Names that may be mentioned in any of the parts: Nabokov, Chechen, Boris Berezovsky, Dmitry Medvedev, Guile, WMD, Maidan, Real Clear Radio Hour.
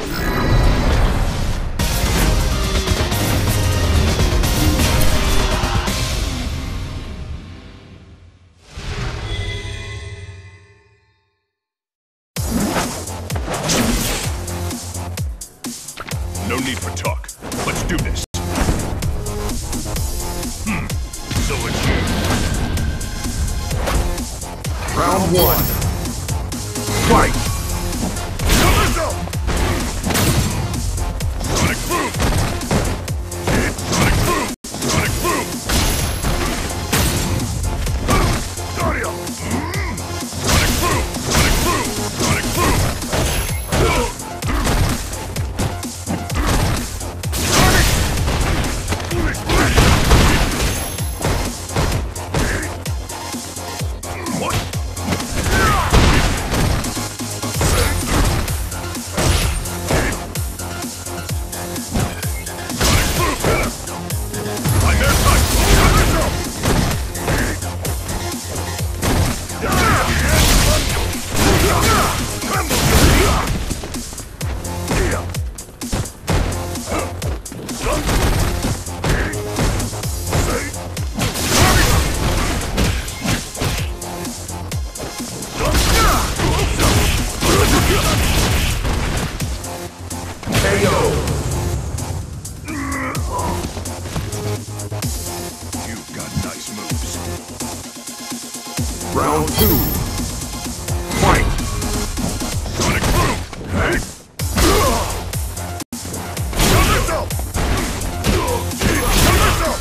No need for talk. Let's do this. So it's you. Round one. Fight! Round two. Fight! Sonic boom! Hey! Kill yourself! Kill yourself!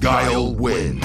Guile wins.